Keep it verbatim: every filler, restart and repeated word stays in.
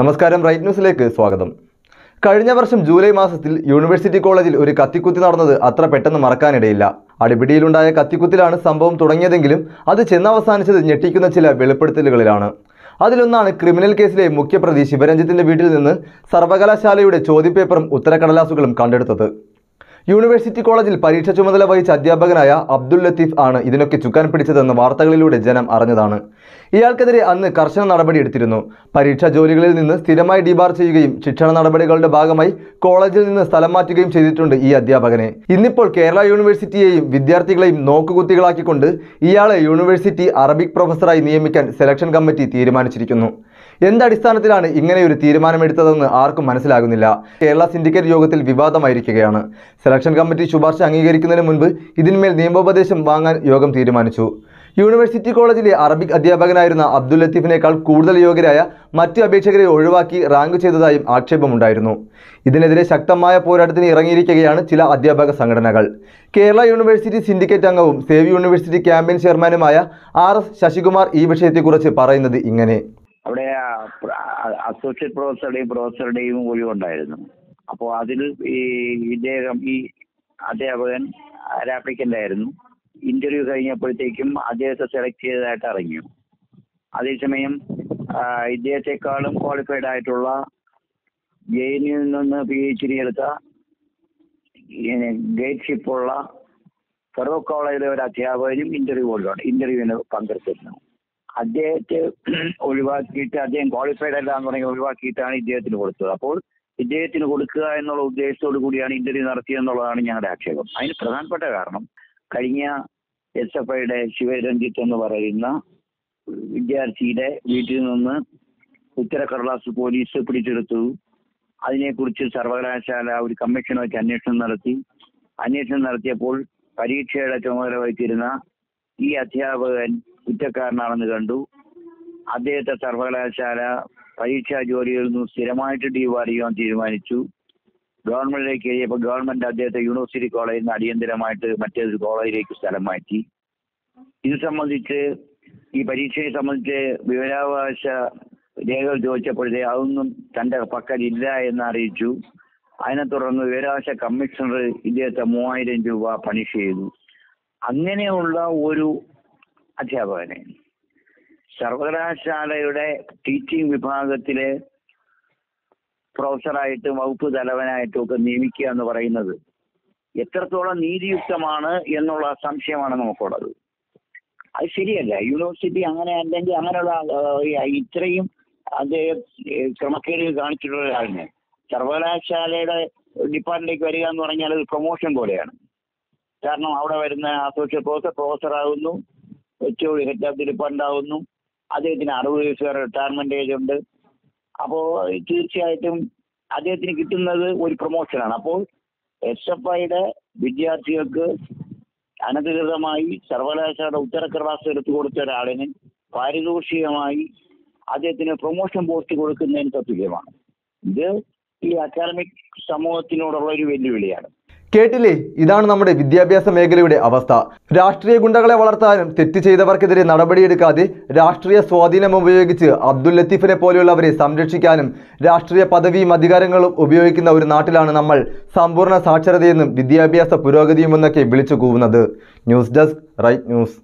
നമസ്കാരം, റൈറ്റ് ന്യൂസിലേക്ക് സ്വാഗതം. കഴിഞ്ഞ വർഷം ജൂലൈ മാസത്തിൽ യൂണിവേഴ്സിറ്റി കോളേജിൽ ഒരു കത്തിക്കുത്തി നടന്നത് അത്ര പെട്ടെന്ന് മറക്കാനിടയില്ല. അടിപിടിയിലുണ്ടായ കത്തിക്കുത്തിലാണ് സംഭവം തുടങ്ങിയതെങ്കിലും അത് ചെന്നവസാനിച്ചത് ഞെട്ടിക്കുന്ന ചില വെളിപ്പെടുത്തലുകളിലാണ്. അതിലൊന്നാണ് ക്രിമിനൽ കേസിലെ മുഖ്യപ്രതി ശിവരഞ്ജിത്തിൻ്റെ വീട്ടിൽ നിന്ന് സർവകലാശാലയുടെ ചോദ്യപേപ്പറും ഉത്തരക്കടലാസുകളും കണ്ടെടുത്തത്. യൂണിവേഴ്സിറ്റി കോളേജിൽ പരീക്ഷ ചുമതല വഹിച്ച അധ്യാപകനായ അബ്ദുൽ ലത്തീഫ് ആണ് ഇതിനൊക്കെ ചുക്കാൻ പിടിച്ചതെന്ന് വാർത്തകളിലൂടെ ജനം അറിഞ്ഞതാണ്. ഇയാൾക്കെതിരെ അന്ന് കർശന നടപടിയെടുത്തിരുന്നു. പരീക്ഷാ ജോലികളിൽ നിന്ന് സ്ഥിരമായി ഡിബാർ ചെയ്യുകയും ശിക്ഷണ നടപടികളുടെ ഭാഗമായി കോളേജിൽ നിന്ന് സ്ഥലം മാറ്റുകയും ചെയ്തിട്ടുണ്ട് ഈ അധ്യാപകനെ. ഇന്നിപ്പോൾ കേരള യൂണിവേഴ്സിറ്റിയെയും വിദ്യാർത്ഥികളെയും നോക്കുകുത്തികളാക്കിക്കൊണ്ട് ഇയാളെ യൂണിവേഴ്സിറ്റി അറബിക് പ്രൊഫസറായി നിയമിക്കാൻ സെലക്ഷൻ കമ്മിറ്റി തീരുമാനിച്ചിരിക്കുന്നു. എന്തടിസ്ഥാനത്തിലാണ് ഇങ്ങനെ ഒരു തീരുമാനമെടുത്തതെന്ന് ആർക്കും മനസ്സിലാകുന്നില്ല. കേരള സിൻഡിക്കേറ്റ് യോഗത്തിൽ വിവാദമായിരിക്കുകയാണ്. സെലക്ഷൻ കമ്മിറ്റി ശുപാർശ അംഗീകരിക്കുന്നതിന് മുൻപ് ഇതിന്മേൽ നിയമോപദേശം വാങ്ങാൻ യോഗം തീരുമാനിച്ചു. യൂണിവേഴ്സിറ്റി കോളേജിലെ അറബിക് അധ്യാപകനായിരുന്ന അബ്ദുൽ ലത്തീഫിനേക്കാൾ കൂടുതൽ യോഗ്യരായ മറ്റ് അപേക്ഷകരെ ഒഴിവാക്കി റാങ്ക് ചെയ്തതായും ആക്ഷേപമുണ്ടായിരുന്നു. ഇതിനെതിരെ ശക്തമായ പോരാട്ടത്തിന് ഇറങ്ങിയിരിക്കുകയാണ് ചില അധ്യാപക സംഘടനകൾ. കേരള യൂണിവേഴ്സിറ്റി സിൻഡിക്കേറ്റ് അംഗവും സേവ് യൂണിവേഴ്സിറ്റി ക്യാമ്പയിൻ ചെയർമാനുമായ ആർ എസ് ശശികുമാർ ഈ വിഷയത്തെക്കുറിച്ച് പറയുന്നത് ഇങ്ങനെ: അവിടെ അസോസിയേറ്റ് പ്രൊഫസറുടെയും പ്രൊഫസറുടെയും ഒഴിവുണ്ടായിരുന്നു. അപ്പോൾ അതിൽ ഈ ഇദ്ദേഹം ഈ അധ്യാപകൻ ആപ്ലിക്കൻ്റ് ആയിരുന്നു. ഇൻ്റർവ്യൂ കഴിഞ്ഞപ്പോഴത്തേക്കും അദ്ദേഹത്തെ സെലക്ട് ചെയ്തതായിട്ട് അറിഞ്ഞു. അതേസമയം ഇദ്ദേഹത്തെക്കാളും ക്വാളിഫൈഡ് ആയിട്ടുള്ള ജെ എൻ യുവിൽ നിന്ന് പി എച്ച് ഡി എടുത്ത ഗേറ്റ് ഷിപ്പുള്ള ഫറൂഖ് കോളേജിലെ ഒരു അധ്യാപകനും ഇൻ്റർവ്യൂ പോലുണ്ട് ഇൻ്റർവ്യൂവിന് പങ്കെടുത്തിരുന്നു. അദ്ദേഹത്തെ ഒഴിവാക്കിയിട്ട് അദ്ദേഹം ക്വാളിഫൈഡ് അല്ല എന്ന് പറഞ്ഞാൽ ഒഴിവാക്കിയിട്ടാണ് ഇദ്ദേഹത്തിന് കൊടുത്തത്. അപ്പോൾ ഇദ്ദേഹത്തിന് കൊടുക്കുക എന്നുള്ള ഉദ്ദേശത്തോടു കൂടിയാണ് ഇന്റർവ്യൂ നടത്തിയെന്നുള്ളതാണ് ഞങ്ങളുടെ ആക്ഷേപം. അതിന് പ്രധാനപ്പെട്ട കാരണം കഴിഞ്ഞ എസ് എഫ് ഐയുടെ ശിവരഞ്ജിത്ത് എന്ന് പറയുന്ന വിദ്യാർത്ഥിയുടെ വീട്ടിൽ നിന്ന് ഉത്തരക്കടലാസ് പോലീസ് പിടിച്ചെടുത്തു. അതിനെക്കുറിച്ച് സർവകലാശാല ഒരു കമ്മീഷൻ വെച്ച് അന്വേഷണം നടത്തി. അന്വേഷണം നടത്തിയപ്പോൾ പരീക്ഷയുടെ ചുമതല വഹിച്ചിരുന്ന ഈ അധ്യാപകൻ കുറ്റക്കാരനാണെന്ന് കണ്ടു. അദ്ദേഹത്തെ സർവകലാശാല പരീക്ഷാ ജോലിയിൽ നിന്നും സ്ഥിരമായിട്ട് ഡിവാർ ചെയ്യാൻ തീരുമാനിച്ചു. ഗവൺമെന്റിലേക്ക് എഴുതിയപ്പോൾ ഗവൺമെന്റ് അദ്ദേഹത്തെ യൂണിവേഴ്സിറ്റി കോളേജിൽ നിന്ന് അടിയന്തരമായിട്ട് മറ്റേതൊരു കോളേജിലേക്ക് സ്ഥലം മാറ്റി. ഇത് സംബന്ധിച്ച് ഈ പരീക്ഷയെ സംബന്ധിച്ച് വിവരാവകാശ രേഖകൾ ചോദിച്ചപ്പോഴേ അതൊന്നും തൻ്റെ പക്കലില്ല എന്ന് അറിയിച്ചു. അതിനെ തുടർന്ന് വിവരാവകാശ കമ്മീഷണർ ഇദ്ദേഹത്തെ മൂവായിരം രൂപ പണിഷ് ചെയ്തു. അങ്ങനെയുള്ള ഒരു അധ്യാപകനെ സർവകലാശാലയുടെ ടീച്ചിങ് വിഭാഗത്തിലെ പ്രൊഫസറായിട്ടും വകുപ്പ് തലവനായിട്ടും ഒക്കെ നിയമിക്കുക എന്ന് പറയുന്നത് എത്രത്തോളം നീതിയുക്തമാണ് എന്നുള്ള സംശയമാണ് നമുക്കുള്ളത്. അത് ശരിയല്ല. യൂണിവേഴ്സിറ്റി അങ്ങനെ അല്ലെങ്കിൽ അങ്ങനെയുള്ള ഇത്രയും അദ്ദേഹം ക്രമക്കേടുകൾ കാണിച്ചിട്ടുള്ള ഒരാളിനെ സർവകലാശാലയുടെ ഡിപ്പാർട്ട്മെന്റിലേക്ക് വരിക എന്ന് പറഞ്ഞാൽ ഒരു പ്രൊമോഷൻ പോലെയാണ്. കാരണം അവിടെ വരുന്ന അസോസിയേറ്റ് പ്രൊഫസർ പ്രൊഫസറാകുന്നു, H O head of the department ആകുന്നു. അദ്ദേഹത്തിന് അറുപത് വയസ്സുകാർ റിട്ടയർമെന്റ് ഏജ് ഉണ്ട്. അപ്പോൾ തീർച്ചയായിട്ടും അദ്ദേഹത്തിന് കിട്ടുന്നത് ഒരു പ്രൊമോഷനാണ്. അപ്പോൾ എസ് എഫ് ഐയുടെ വിദ്യാർത്ഥികൾക്ക് അനധികൃതമായി സർവകലാശാലയുടെ ഉത്തരക്കടലാസ് എടുത്തു കൊടുത്ത ഒരാളിന് പാരിതോഷികമായി അദ്ദേഹത്തിന് പ്രൊമോഷൻ പോസ്റ്റ് കൊടുക്കുന്നതിന് തത്തുല്യമാണ്. ഇത് ഈ അക്കാദമിക് സമൂഹത്തിനോടുള്ള ഒരു വെല്ലുവിളിയാണ്. കേട്ടില്ലേ, ഇതാണ് നമ്മുടെ വിദ്യാഭ്യാസ മേഖലയുടെ അവസ്ഥ. രാഷ്ട്രീയ ഗുണ്ടകളെ വളർത്താനും തെറ്റ് ചെയ്തവർക്കെതിരെ നടപടിയെടുക്കാതെ രാഷ്ട്രീയ സ്വാധീനം ഉപയോഗിച്ച് അബ്ദുൽ ലത്തീഫിനെ പോലെയുള്ളവരെ സംരക്ഷിക്കാനും രാഷ്ട്രീയ പദവിയും അധികാരങ്ങളും ഉപയോഗിക്കുന്ന ഒരു നാട്ടിലാണ് നമ്മൾ സമ്പൂർണ്ണ സാക്ഷരതയെന്നും വിദ്യാഭ്യാസ പുരോഗതിയുമെന്നൊക്കെ വിളിച്ചു കൂവുന്നത്. News desk right news.